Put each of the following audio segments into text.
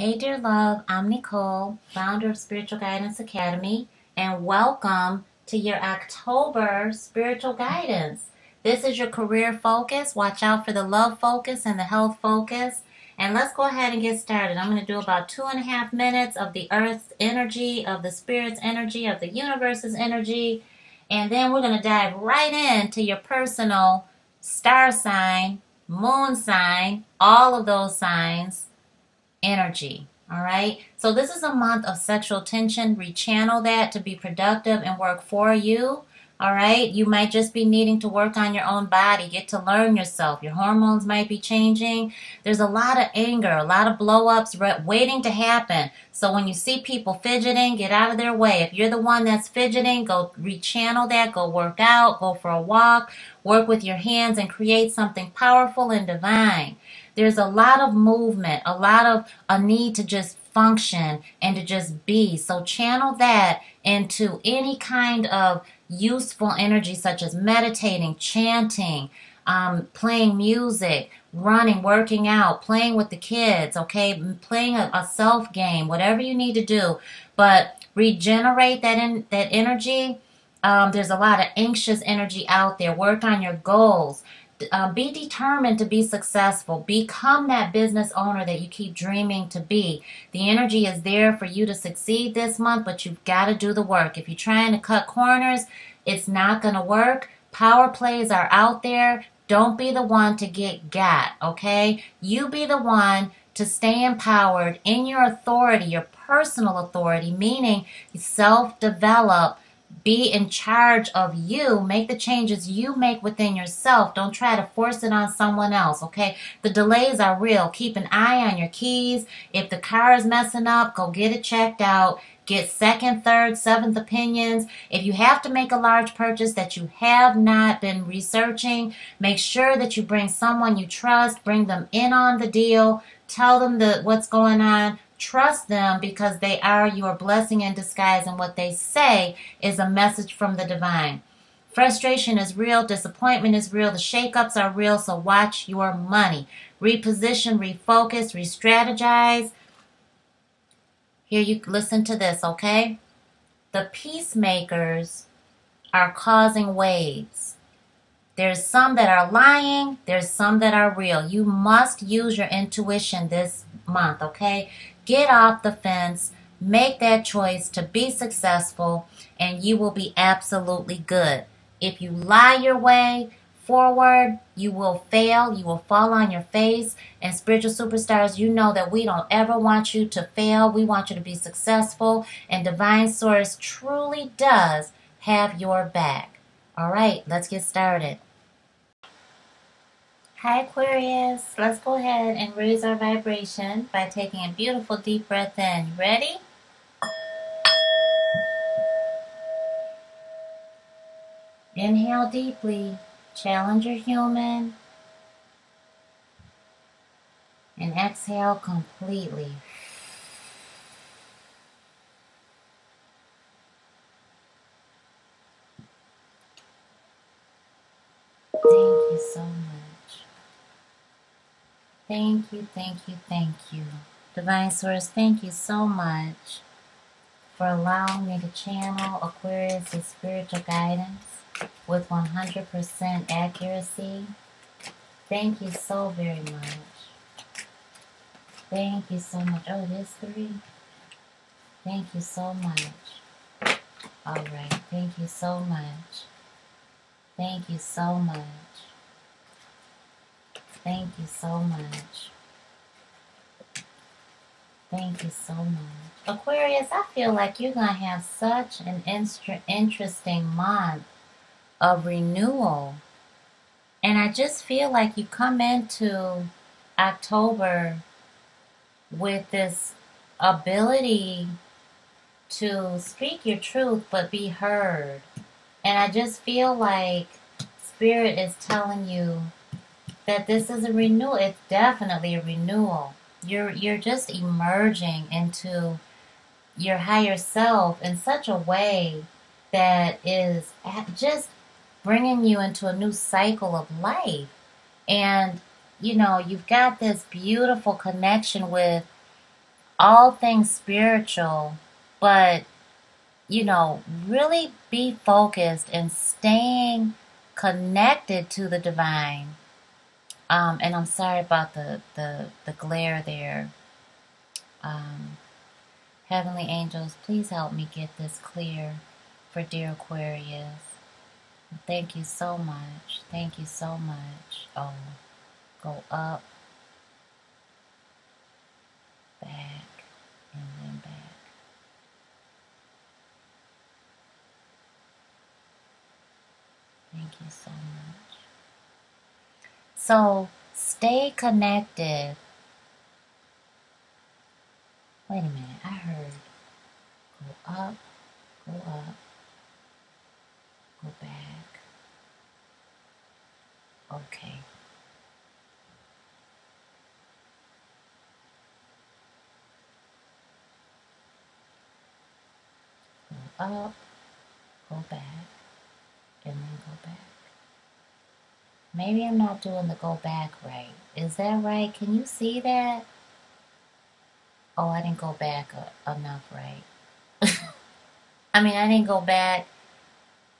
Hey dear love, I'm Nicole, founder of Spiritual Guidance Academy, and welcome to your October spiritual guidance. This is your career focus. Watch out for the love focus and the health focus. And let's go ahead and get started. I'm going to do about 2.5 minutes of the Earth's energy, of the Spirit's energy, of the universe's energy, and then we're going to dive right into your personal star sign, moon sign, all of those signs. Energy. All right. So this is a month of sexual tension. Rechannel that to be productive and work for you. All right. You might just be needing to work on your own body. Get to learn yourself. Your hormones might be changing. There's a lot of anger, a lot of blow-ups waiting to happen. So when you see people fidgeting, get out of their way. If you're the one that's fidgeting, go rechannel that. Go work out. Go for a walk. Work with your hands and create something powerful and divine. There's a lot of movement, a lot of a need to just function and to just be. So channel that into any kind of useful energy such as meditating, chanting, playing music, running, working out, playing with the kids, okay, playing a self game, whatever you need to do. But regenerate that energy. There's a lot of anxious energy out there. Work on your goals. Be determined to be successful. Become that business owner that you keep dreaming to be. The energy is there for you to succeed this month, but you've got to do the work. If you're trying to cut corners, it's not going to work. Power plays are out there. Don't be the one to get got, okay? You be the one to stay empowered in your authority, your personal authority, meaning self-develop. Be in charge of you. Make the changes you make within yourself. Don't try to force it on someone else, okay? The delays are real. Keep an eye on your keys. If the car is messing up, go get it checked out. Get second, third, seventh opinions. If you have to make a large purchase that you have not been researching, make sure that you bring someone you trust. Bring them in on the deal. Tell them what's going on. Trust them because they are your blessing in disguise, and what they say is a message from the divine. Frustration is real. Disappointment is real. The shakeups are real, so watch your money. Reposition, refocus, re-strategize. Here, you listen to this, okay? The peacemakers are causing waves. There's some that are lying. There's some that are real. You must use your intuition this month, okay? Get off the fence, make that choice to be successful, and you will be absolutely good. If you lie your way forward, you will fail, you will fall on your face. And spiritual superstars, you know that we don't ever want you to fail. We want you to be successful, and Divine Source truly does have your back. All right, let's get started. Hi Aquarius, let's go ahead and raise our vibration by taking a beautiful deep breath in. Ready? Inhale deeply, challenge your human, and exhale completely. Thank you so much. Thank you, thank you, thank you. Divine Source, thank you so much for allowing me to channel Aquarius' spiritual guidance with 100% accuracy. Thank you so very much. Thank you so much. Oh, it is 3. Thank you so much. All right, thank you so much. Thank you so much. Thank you so much. Thank you so much. Aquarius, I feel like you're going to have such an interesting month of renewal. And I just feel like you come into October with this ability to speak your truth but be heard. And I just feel like Spirit is telling you that this is a renewal. It's definitely a renewal. You're just emerging into your higher self in such a way that is just bringing you into a new cycle of life. And, you know, you've got this beautiful connection with all things spiritual, but, you know, really be focused and staying connected to the divine. And I'm sorry about the glare there. Heavenly angels, please help me get this clear for dear Aquarius. Thank you so much. Thank you so much. Oh, go up, back, and then back. Thank you so much. So, stay connected. Wait a minute, I heard go up, go back. Okay. Go up, go back, and then go back. Maybe I'm not doing the go back right. Is that right? Can you see that? Oh, I didn't go back enough, right? I mean, I didn't go back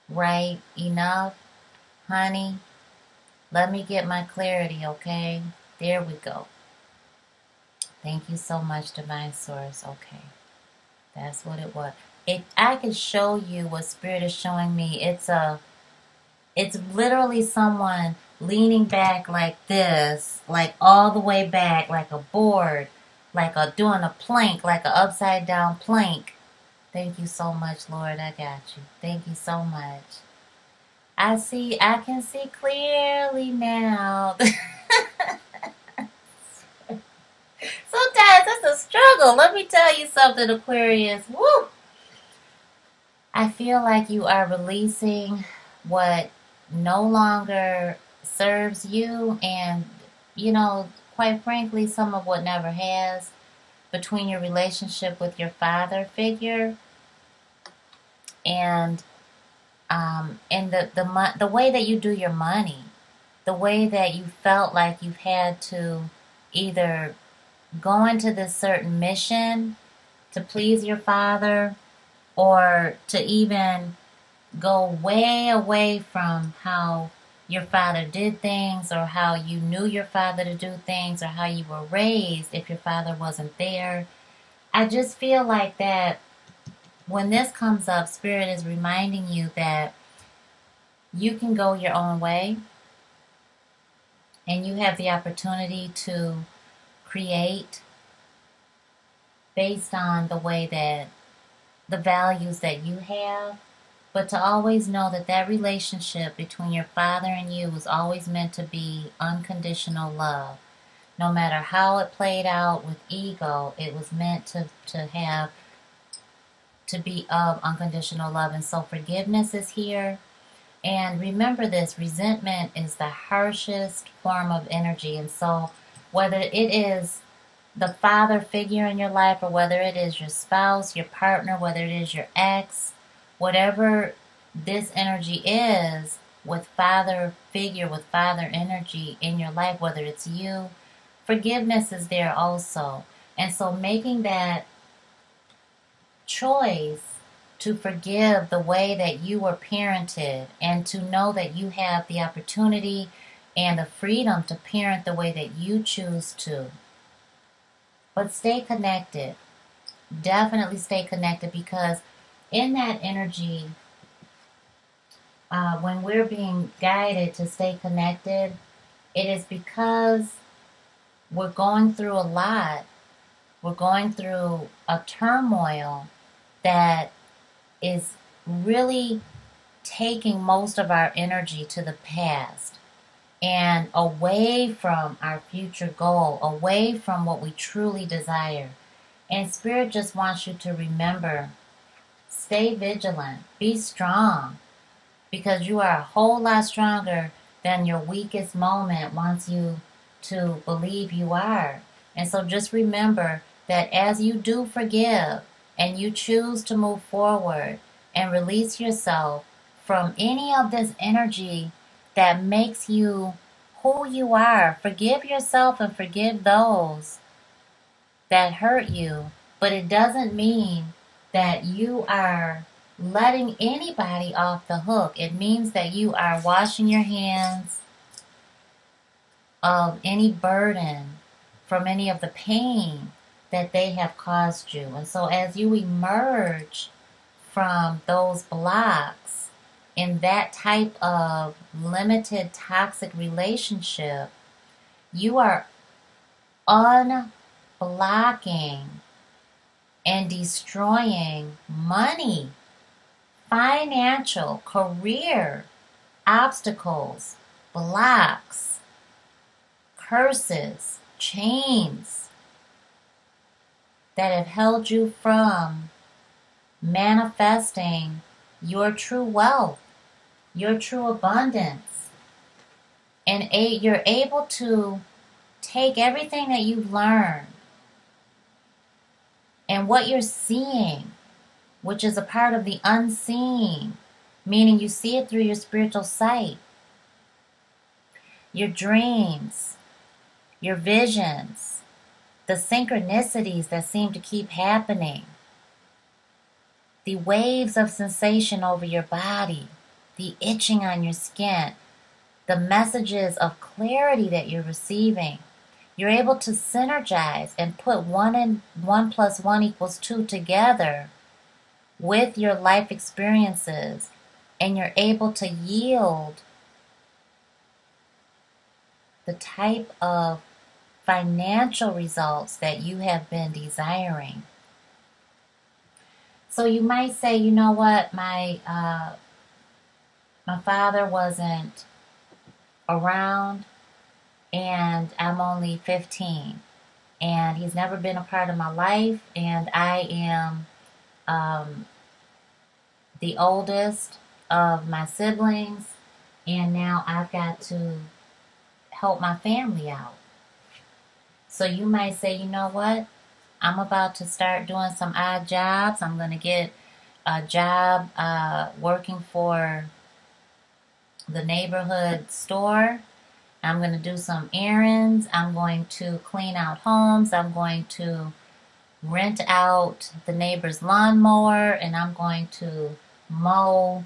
right enough. Honey, let me get my clarity, okay? There we go. Thank you so much, Divine Source. Okay, that's what it was. If I could show you what Spirit is showing me, it's literally someone leaning back like this, like all the way back, like a board. Like doing a plank, like an upside down plank. Thank you so much, Lord. I got you. Thank you so much. I can see clearly now. Sometimes it's a struggle. Let me tell you something, Aquarius. Woo! I feel like you are releasing what no longer serves you, and, you know, quite frankly, some of what never has, between your relationship with your father figure and the way that you do your money, the way that you felt like you've had to either go into this certain mission to please your father, or to even go way away from how your father did things, or how you knew your father to do things, or how you were raised if your father wasn't there. I just feel like that when this comes up, Spirit is reminding you that you can go your own way, and you have the opportunity to create based on the way that the values that you have. But to always know that that relationship between your father and you was always meant to be unconditional love. No matter how it played out with ego, it was meant to be of unconditional love. And so forgiveness is here. And remember this, resentment is the harshest form of energy. And so whether it is the father figure in your life, or whether it is your spouse, your partner, whether it is your ex, whatever this energy is with father figure, with father energy in your life, whether it's you, forgiveness is there also. And so making that choice to forgive the way that you were parented, and to know that you have the opportunity and the freedom to parent the way that you choose to. But stay connected. Definitely stay connected, because in that energy, when we're being guided to stay connected, it is because we're going through a lot. We're going through a turmoil that is really taking most of our energy to the past and away from our future goal, away from what we truly desire. And Spirit just wants you to remember, stay vigilant, be strong, because you are a whole lot stronger than your weakest moment wants you to believe you are. And so just remember that as you do forgive and you choose to move forward and release yourself from any of this energy that makes you who you are, forgive yourself and forgive those that hurt you, but it doesn't mean that you are letting anybody off the hook. It means that you are washing your hands of any burden from any of the pain that they have caused you. And so as you emerge from those blocks in that type of limited toxic relationship, you are unblocking and destroying money, financial, career, obstacles, blocks, curses, chains that have held you from manifesting your true wealth, your true abundance. And you're able to take everything that you've learned and what you're seeing, which is a part of the unseen, meaning you see it through your spiritual sight, your dreams, your visions, the synchronicities that seem to keep happening, the waves of sensation over your body, the itching on your skin, the messages of clarity that you're receiving. You're able to synergize and put 1 and 1 plus 1 equals 2 together with your life experiences, and you're able to yield the type of financial results that you have been desiring. So you might say, you know what, my father wasn't around, and I'm only 15, and he's never been a part of my life, and I am the oldest of my siblings, and now I've got to help my family out. So you might say, you know what, I'm about to start doing some odd jobs. I'm going to get a job working for the neighborhood store. I'm going to do some errands. I'm going to clean out homes. I'm going to rent out the neighbor's lawnmower, and I'm going to mow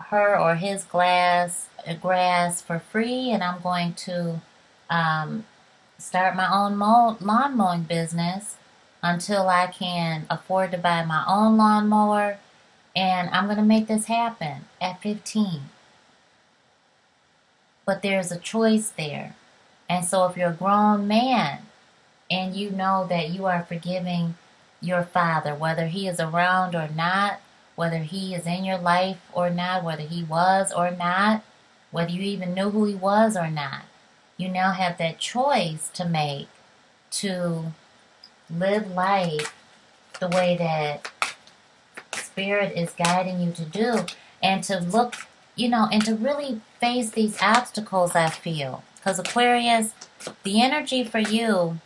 her or his grass for free, and I'm going to start my own lawn mowing business until I can afford to buy my own lawnmower, and I'm going to make this happen at 15. But there's a choice there. And so if you're a grown man and you know that you are forgiving your father, whether he is around or not, whether he is in your life or not, whether he was or not, whether you even knew who he was or not, you now have that choice to make to live life the way that Spirit is guiding you to do, and to look, you know, and to really face these obstacles, I feel. Because Aquarius, the energy for you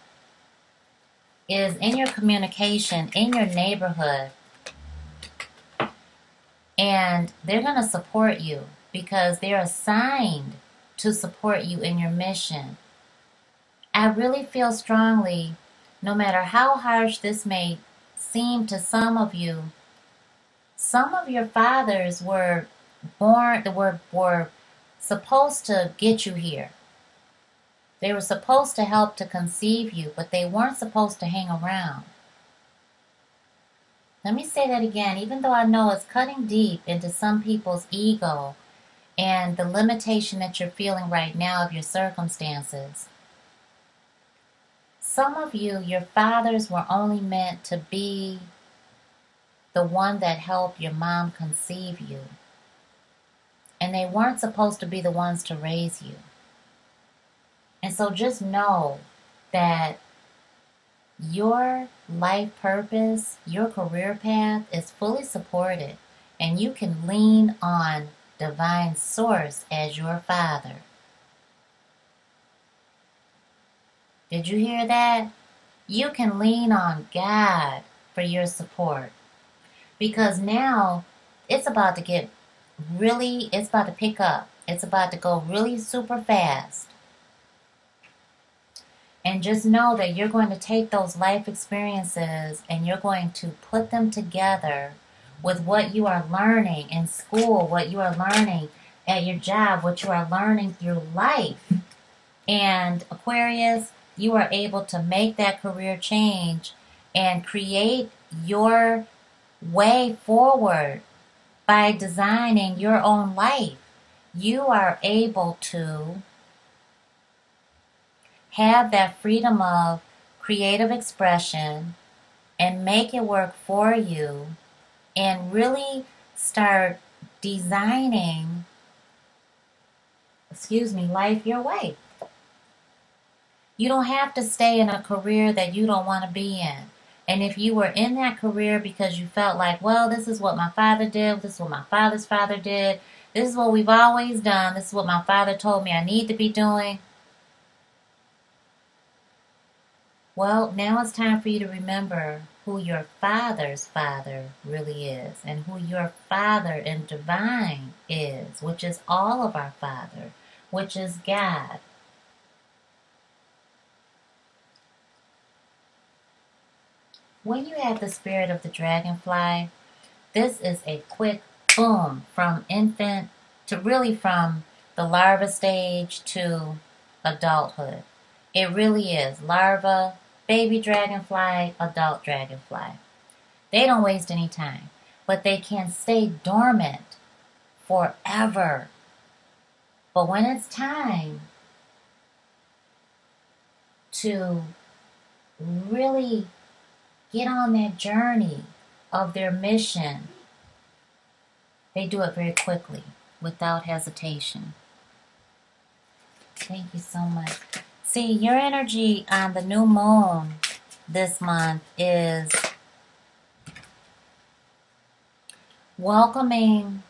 is in your communication, in your neighborhood. And they're going to support you because they're assigned to support you in your mission. I really feel strongly, no matter how harsh this may seem to some of you, some of your fathers were born, were supposed to get you here. They were supposed to help to conceive you, but they weren't supposed to hang around. Let me say that again, even though I know it's cutting deep into some people's ego and the limitation that you're feeling right now of your circumstances. Some of you, your fathers were only meant to be the one that helped your mom conceive you. And they weren't supposed to be the ones to raise you. And so just know that your life purpose, your career path is fully supported. And you can lean on Divine Source as your Father. Did you hear that? You can lean on God for your support. Because now it's about to get really, it's about to pick up. It's about to go really super fast. And just know that you're going to take those life experiences and you're going to put them together with what you are learning in school, what you are learning at your job, what you are learning through life. And Aquarius, you are able to make that career change and create your way forward by designing your own life. You are able to have that freedom of creative expression and make it work for you and really start designing, life your way. You don't have to stay in a career that you don't want to be in. And if you were in that career because you felt like, well, this is what my father did, this is what my father's father did, this is what we've always done, this is what my father told me I need to be doing. Well, now it's time for you to remember who your father's father really is and who your father in divine is, which is all of our Father, which is God. When you have the spirit of the dragonfly, this is a quick boom from infant to really from the larva stage to adulthood. It really is larva, baby dragonfly, adult dragonfly. They don't waste any time, but they can stay dormant forever. But when it's time to really get on that journey of their mission, they do it very quickly, without hesitation. Thank you so much. See, your energy on the new moon this month is welcoming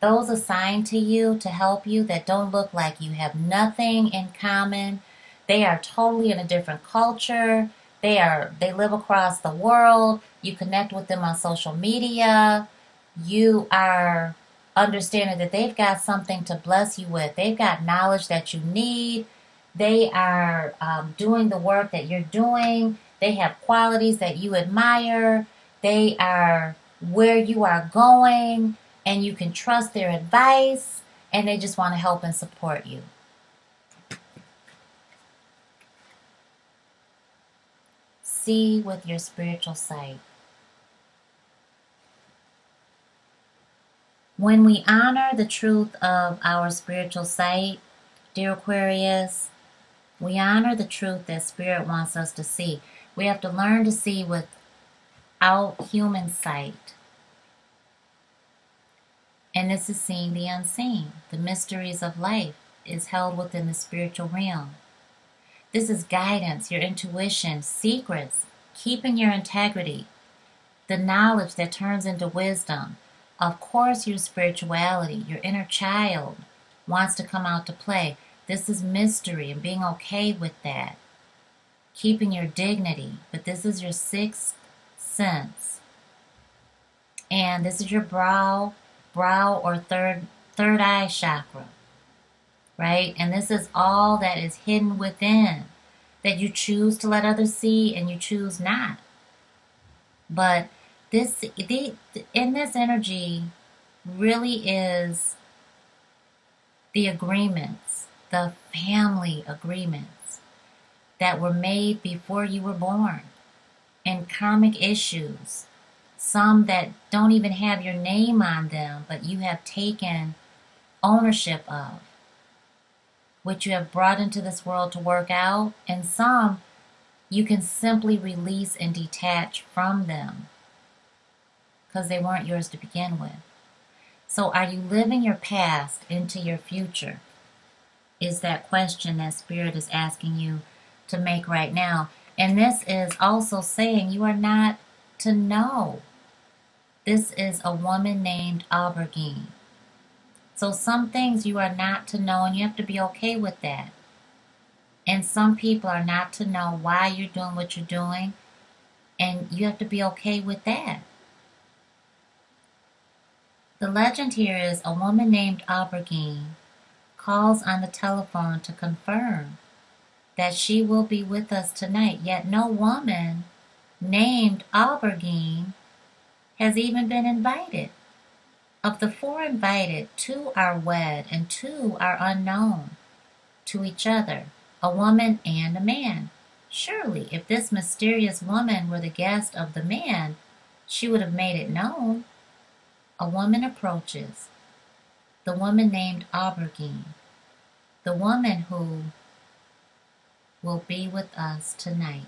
those assigned to you to help you that don't look like you have nothing in common. They are totally in a different culture. They live across the world. You connect with them on social media. You are understanding that they've got something to bless you with. They've got knowledge that you need. They are doing the work that you're doing. They have qualities that you admire. They are where you are going, and you can trust their advice, and they just want to help and support you. See with your spiritual sight. When we honor the truth of our spiritual sight, dear Aquarius, we honor the truth that Spirit wants us to see. We have to learn to see without human sight. And this is seeing the unseen. The mysteries of life is held within the spiritual realm. This is guidance, your intuition, secrets, keeping your integrity, the knowledge that turns into wisdom. Of course, your spirituality, your inner child wants to come out to play. This is mystery and being okay with that. Keeping your dignity, but this is your sixth sense. And this is your brow or third eye chakra. Right? And this is all that is hidden within that you choose to let others see and you choose not. But in this energy really is the agreements, the family agreements that were made before you were born, and karmic issues, some that don't even have your name on them, but you have taken ownership of, which you have brought into this world to work out, and some you can simply release and detach from them because they weren't yours to begin with. So are you living your past into your future? Is that question that Spirit is asking you to make right now. And this is also saying you are not to know. This is a woman named Aubergine. So some things you are not to know, and you have to be okay with that. And some people are not to know why you're doing what you're doing, and you have to be okay with that. The legend here is a woman named Aubergine calls on the telephone to confirm that she will be with us tonight, yet no woman named Aubergine has even been invited. Of the four invited, two are wed and two are unknown to each other, a woman and a man. Surely, if this mysterious woman were the guest of the man, she would have made it known. A woman approaches, the woman named Aubergine, the woman who will be with us tonight.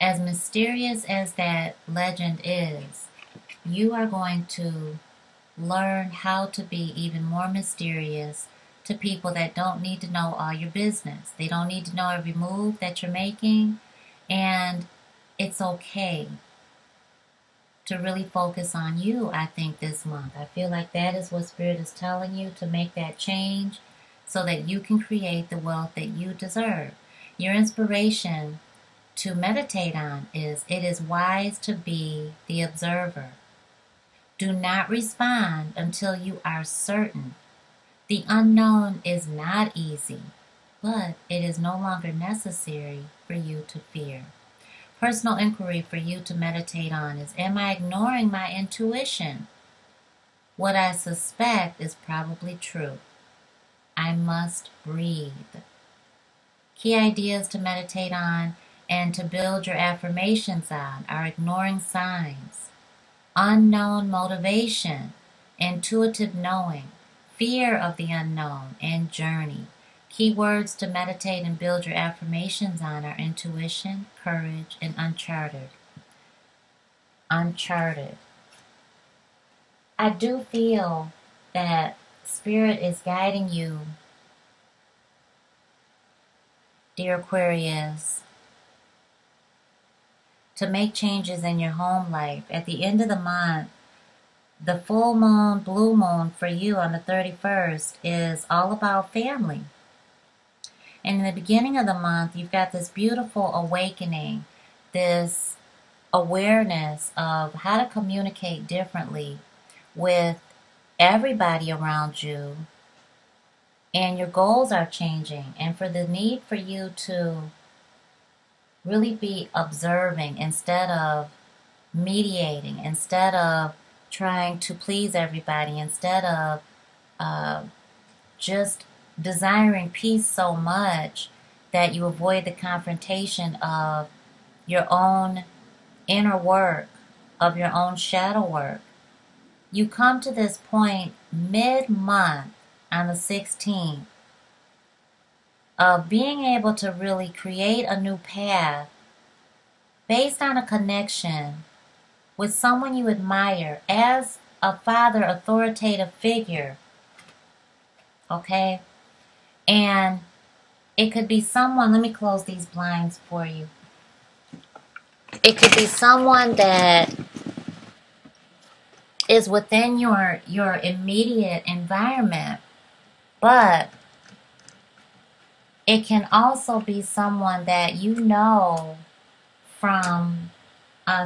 As mysterious as that legend is, you are going to learn how to be even more mysterious to people that don't need to know all your business. They don't need to know every move that you're making, and it's okay to really focus on you, I think, this month. I feel like that is what Spirit is telling you, to make that change so that you can create the wealth that you deserve. Your inspiration to meditate on is, it is wise to be the observer. Do not respond until you are certain. The unknown is not easy, but it is no longer necessary for you to fear. Personal inquiry for you to meditate on is, am I ignoring my intuition? What I suspect is probably true. I must breathe. Key ideas to meditate on and to build your affirmations on are ignoring signs, unknown motivation, intuitive knowing, fear of the unknown, and journey. Keywords to meditate and build your affirmations on are intuition, courage, and uncharted. Uncharted. I do feel that Spirit is guiding you, dear Aquarius, to make changes in your home life. At the end of the month, the full moon, blue moon for you on the 31st is all about family. And in the beginning of the month, you've got this beautiful awakening, this awareness of how to communicate differently with everybody around you, and your goals are changing, and for the need for you to really be observing instead of mediating, instead of trying to please everybody, instead of just desiring peace so much that you avoid the confrontation of your own inner work, of your own shadow work. You come to this point mid-month on the 16th of being able to really create a new path based on a connection with someone you admire as a father, authoritative figure, okay? And it could be someone, let me close these blinds for you. It could be someone that is within your immediate environment, but it can also be someone that you know from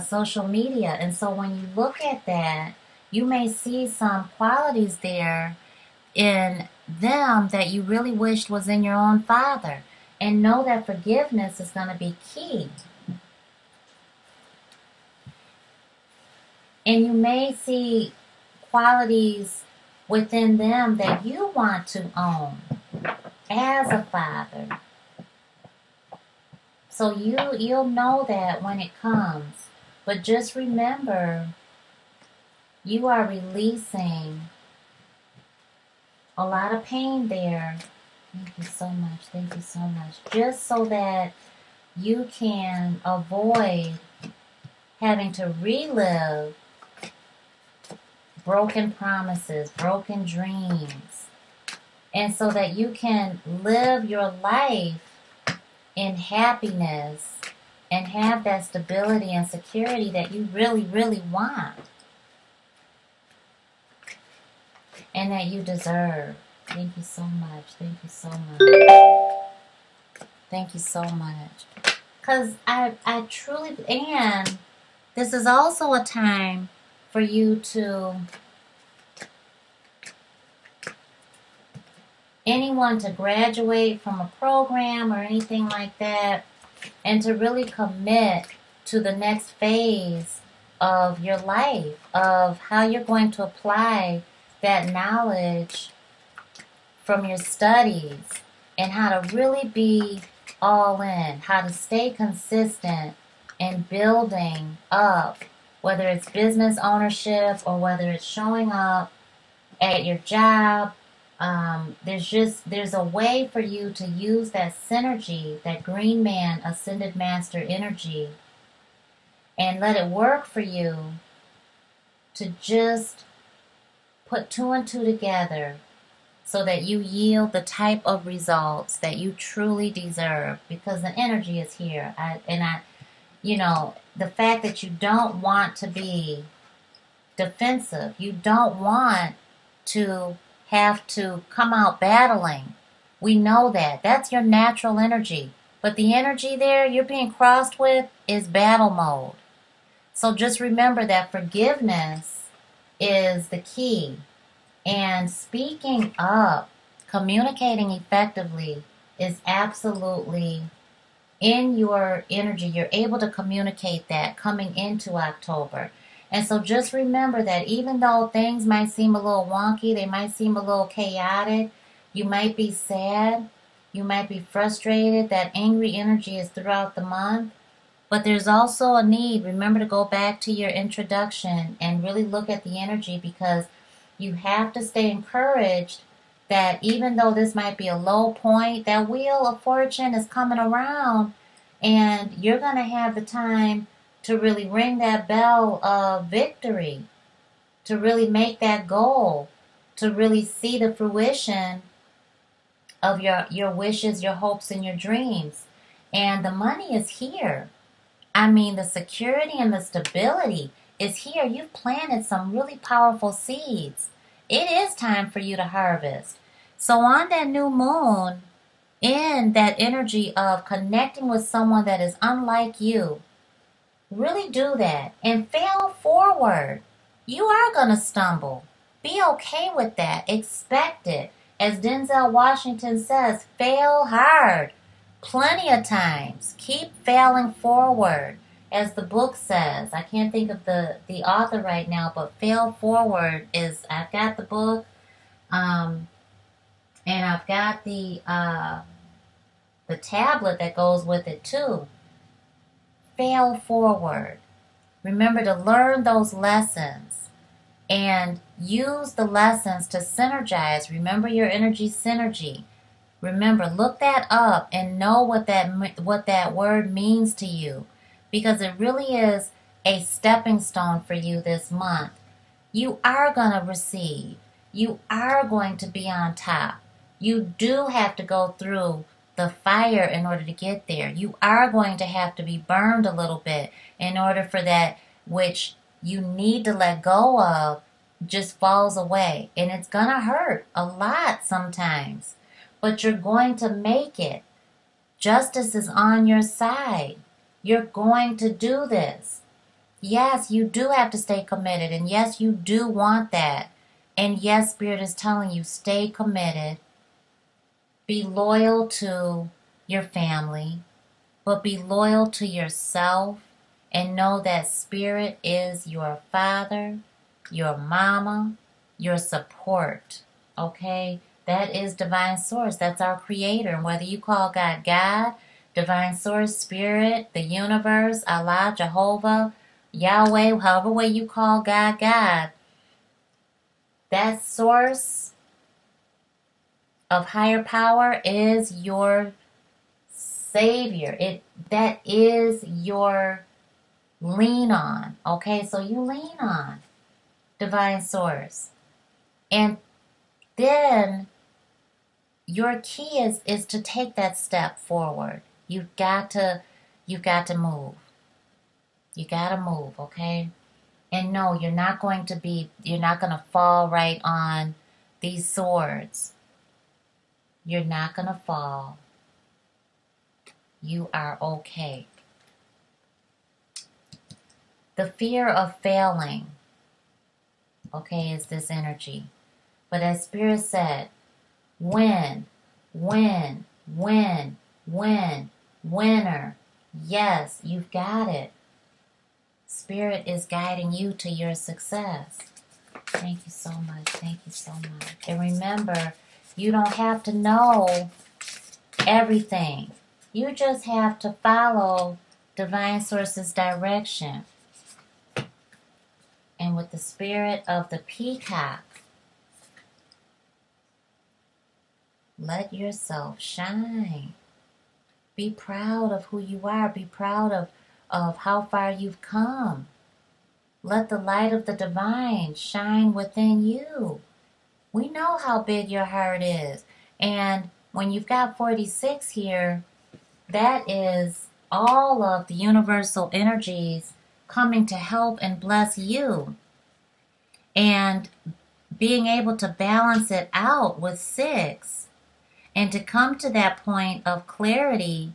social media. And so when you look at that, you may see some qualities there in them that you really wished was in your own father. And know that forgiveness is going to be key. And you may see qualities within them that you want to own as a father. So you'll know that when it comes. But just remember, you are releasing a lot of pain there. Thank you so much. Thank you so much. Just so that you can avoid having to relive broken promises, broken dreams. And so that you can live your life in happiness and have that stability and security that you really, really want. And that you deserve. Thank you so much. Thank you so much. Thank you so much. Because I truly, and this is also a time for you to anyone to graduate from a program or anything like that, and to really commit to the next phase of your life, of how you're going to apply that knowledge from your studies, and how to really be all in, how to stay consistent in building up, whether it's business ownership or whether it's showing up at your job. There's a way for you to use that synergy, that Green Man Ascended Master energy, and let it work for you to just put 2 and 2 together so that you yield the type of results that you truly deserve, because the energy is here. You know, the fact that you don't want to be defensive, you don't want to have to come out battling. We know that. That's your natural energy. But the energy there you're being crossed with is battle mode. So just remember that forgiveness is the key. And speaking up, communicating effectively is absolutely in your energy. You're able to communicate that coming into October. And so just remember that even though things might seem a little wonky, they might seem a little chaotic, you might be sad, you might be frustrated, that angry energy is throughout the month, but there's also a need, remember, to go back to your introduction and really look at the energy, because you have to stay encouraged that even though this might be a low point, that Wheel of Fortune is coming around, and you're going to have the time to really ring that bell of victory, to really make that goal, to really see the fruition of your wishes, your hopes, and your dreams. And the money is here. I mean, the security and the stability is here. You've planted some really powerful seeds. It is time for you to harvest. So on that new moon, in that energy of connecting with someone that is unlike you, really do that and fail forward. You are going to stumble. Be okay with that. Expect it. As Denzel Washington says, fail hard, plenty of times. Keep failing forward, as the book says. I can't think of the author right now, but fail forward is, I've got the book, and I've got the tablet that goes with it too. Fail forward. Remember to learn those lessons and use the lessons to synergize. Remember your energy synergy. Remember, look that up and know what that word means to you, because it really is a stepping stone for you this month. You are going to receive. You are going to be on top. You do have to go through the fire in order to get there. You are going to have to be burned a little bit in order for that which you need to let go of just falls away. And it's going to hurt a lot sometimes, but you're going to make it. Justice is on your side. You're going to do this. Yes, you do have to stay committed, and yes, you do want that. And yes, Spirit is telling you, stay committed. Be loyal to your family, but be loyal to yourself, and know that Spirit is your father, your mama, your support, okay? That is Divine Source. That's our Creator. And whether you call God, Divine Source, Spirit, the universe, Allah, Jehovah, Yahweh, however way you call God, that source of higher power is your savior. That is your lean on. Okay, so you lean on Divine Source. And then your key is to take that step forward. You've got to move. You gotta move, okay? And no, you're not gonna fall right on these swords. You're not going to fall. You are okay. The fear of failing, okay, is this energy. But as Spirit said, Win. Winner. Yes, you've got it. Spirit is guiding you to your success. Thank you so much. Thank you so much. And remember, you don't have to know everything. You just have to follow Divine Source's direction. And with the spirit of the peacock, let yourself shine. Be proud of who you are. Be proud of how far you've come. Let the light of the divine shine within you. We know how big your heart is. And when you've got 46 here, that is all of the universal energies coming to help and bless you. And being able to balance it out with 6. And to come to that point of clarity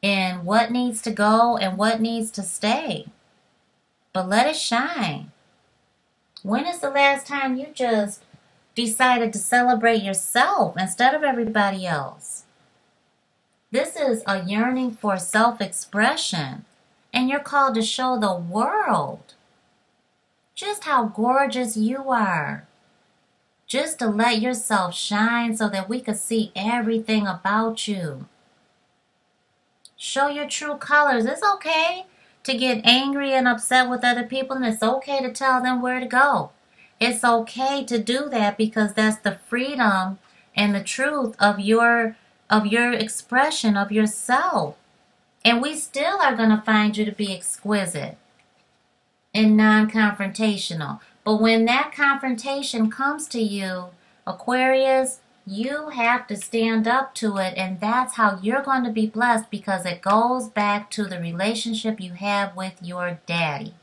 in what needs to go and what needs to stay. But let it shine. When is the last time you just decided to celebrate yourself instead of everybody else? This is a yearning for self-expression. And you're called to show the world just how gorgeous you are. Just to let yourself shine so that we could see everything about you. Show your true colors. It's okay to get angry and upset with other people, and it's okay to tell them where to go. It's okay to do that because that's the freedom and the truth of your expression of yourself. And we still are going to find you to be exquisite and non-confrontational. But when that confrontation comes to you, Aquarius, you have to stand up to it, and that's how you're going to be blessed, because it goes back to the relationship you have with your daddy.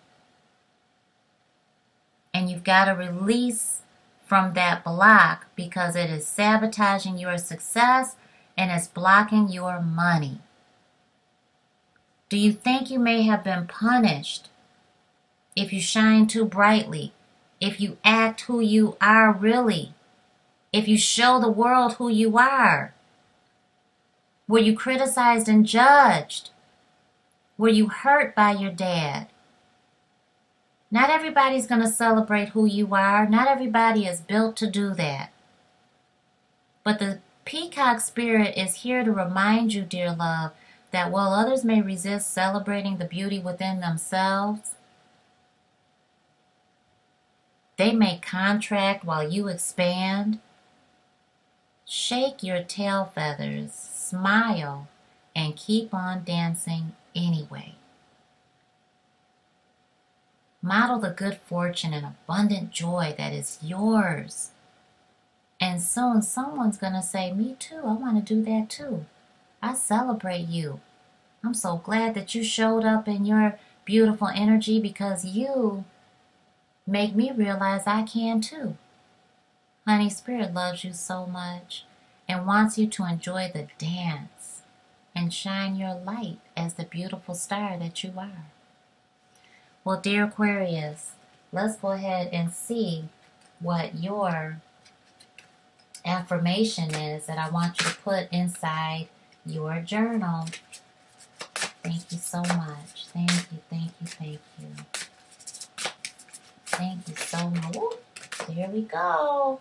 And you've got to release from that block, because it is sabotaging your success and it's blocking your money. Do you think you may have been punished if you shine too brightly? If you act who you are really? If you show the world who you are? Were you criticized and judged? Were you hurt by your dad? Not everybody's going to celebrate who you are. Not everybody is built to do that. But the peacock spirit is here to remind you, dear love, that while others may resist celebrating the beauty within themselves, they may contract while you expand. Shake your tail feathers, smile, and keep on dancing anyway. Model the good fortune and abundant joy that is yours. And soon someone's going to say, me too, I want to do that too. I celebrate you. I'm so glad that you showed up in your beautiful energy, because you make me realize I can too. Honey, Spirit loves you so much and wants you to enjoy the dance and shine your light as the beautiful star that you are. Well, dear Aquarius, let's go ahead and see what your affirmation is that I want you to put inside your journal. Thank you so much. Thank you. Thank you so much. Ooh, there we go.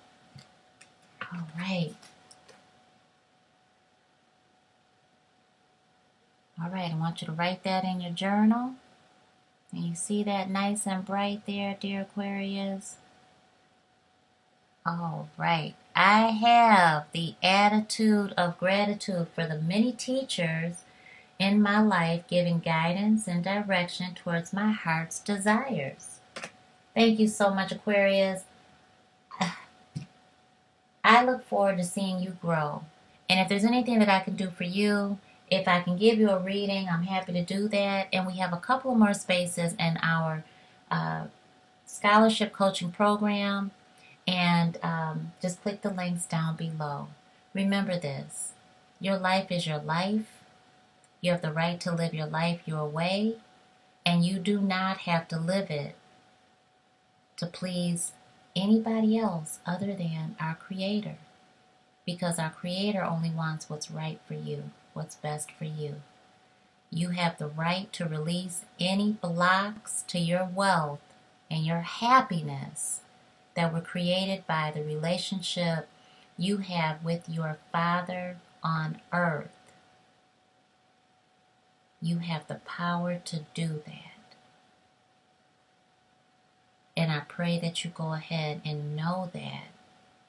All right. All right, I want you to write that in your journal. And you see that nice and bright there, dear Aquarius? All right. I have the attitude of gratitude for the many teachers in my life giving guidance and direction towards my heart's desires. Thank you so much, Aquarius. I look forward to seeing you grow. And if there's anything that I can do for you, if I can give you a reading, I'm happy to do that. And we have a couple more spaces in our scholarship coaching program. And just click the links down below. Remember this. Your life is your life. You have the right to live your life your way. And you do not have to live it to please anybody else other than our Creator. because our Creator only wants what's right for you, what's best for you. You have the right to release any blocks to your wealth and your happiness that were created by the relationship you have with your Father on earth. You have the power to do that. And I pray that you go ahead and know that,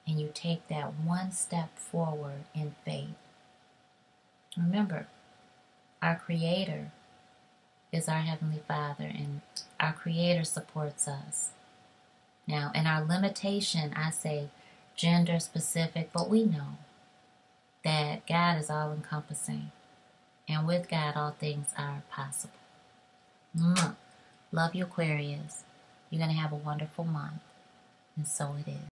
and you take that one step forward in faith. Remember, our Creator is our Heavenly Father, and our Creator supports us. Now, in our limitation, I say gender specific, but we know that God is all encompassing. And with God, all things are possible. Mwah. Love you, Aquarius. You're going to have a wonderful month. And so it is.